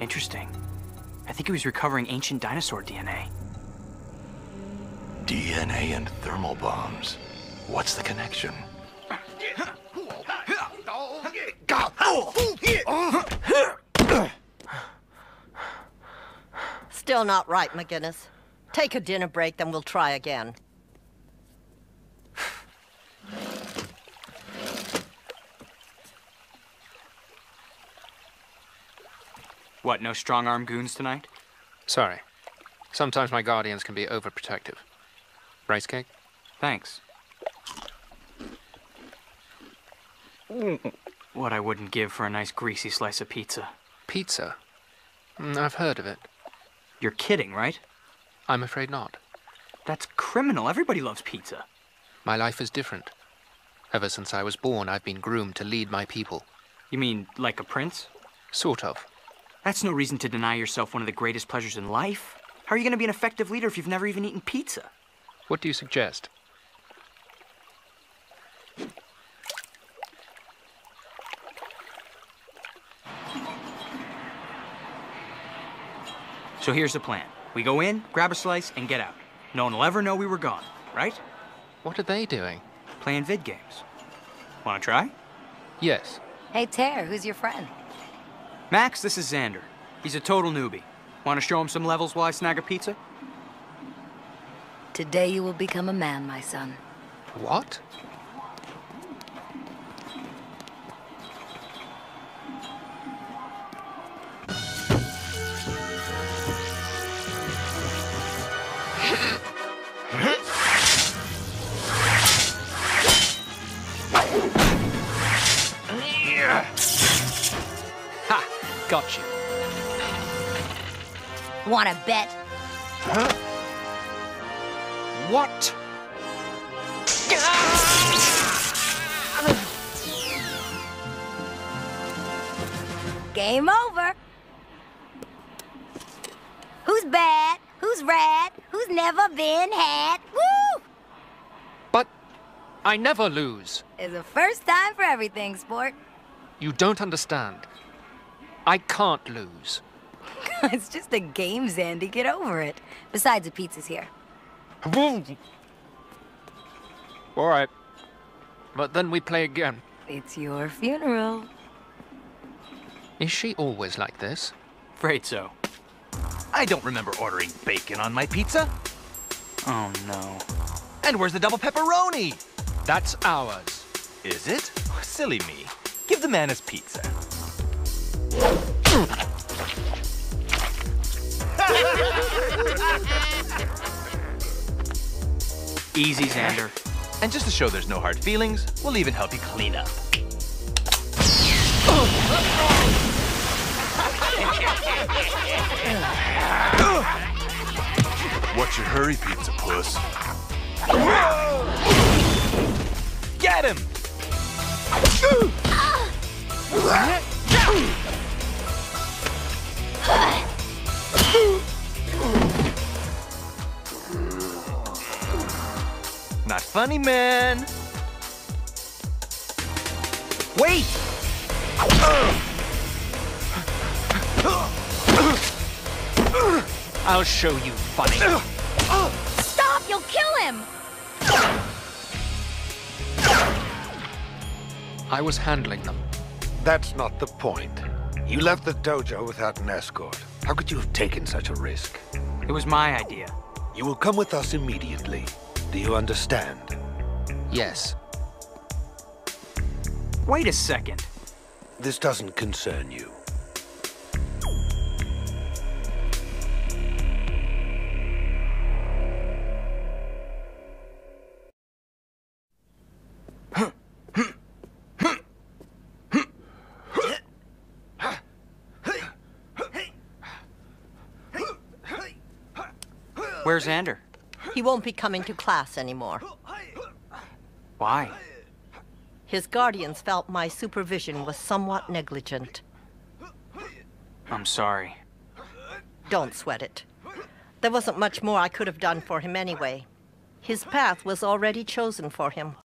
Interesting. I think he was recovering ancient dinosaur DNA. DNA and thermal bombs. What's the connection? Still not right, McGinnis. Take a dinner break, then we'll try again. What, no strong-arm goons tonight? Sorry. Sometimes my guardians can be overprotective. Rice cake? Thanks. What I wouldn't give for a nice greasy slice of pizza. Pizza? I've heard of it. You're kidding, right? I'm afraid not. That's criminal. Everybody loves pizza. My life is different. Ever since I was born, I've been groomed to lead my people. You mean like a prince? Sort of. That's no reason to deny yourself one of the greatest pleasures in life. How are you going to be an effective leader if you've never even eaten pizza? What do you suggest? So here's the plan. We go in, grab a slice, and get out. No one will ever know we were gone, right? What are they doing? Playing vid games. Want to try? Yes. Hey, Ter, who's your friend? Max, this is Xander. He's a total newbie. Want to show him some levels while I snag a pizza? Today you will become a man, my son. What? Got you. Wanna bet? Huh? What? Game over. Who's bad? Who's rad? Who's never been had? Woo! But I never lose. It's the first time for everything, sport. You don't understand. I can't lose. It's just a game, Xandy. Get over it. Besides, the pizza's here. All right. But then we play again. It's your funeral. Is she always like this? Afraid so. I don't remember ordering bacon on my pizza. Oh, no. And where's the double pepperoni? That's ours. Is it? Oh, silly me. Give the man his pizza. Easy, Xander. And just to show there's no hard feelings, we'll even help you clean up. What's your hurry, pizza puss? Get him! Not funny, man. Wait! I'll show you funny. Stop! You'll kill him! I was handling them. That's not the point. You left the dojo without an escort. How could you have taken such a risk? It was my idea. You will come with us immediately. Do you understand? Yes. Wait a second. This doesn't concern you. Where's Xander? He won't be coming to class anymore. Why? His guardians felt my supervision was somewhat negligent. I'm sorry. Don't sweat it. There wasn't much more I could have done for him anyway. His path was already chosen for him.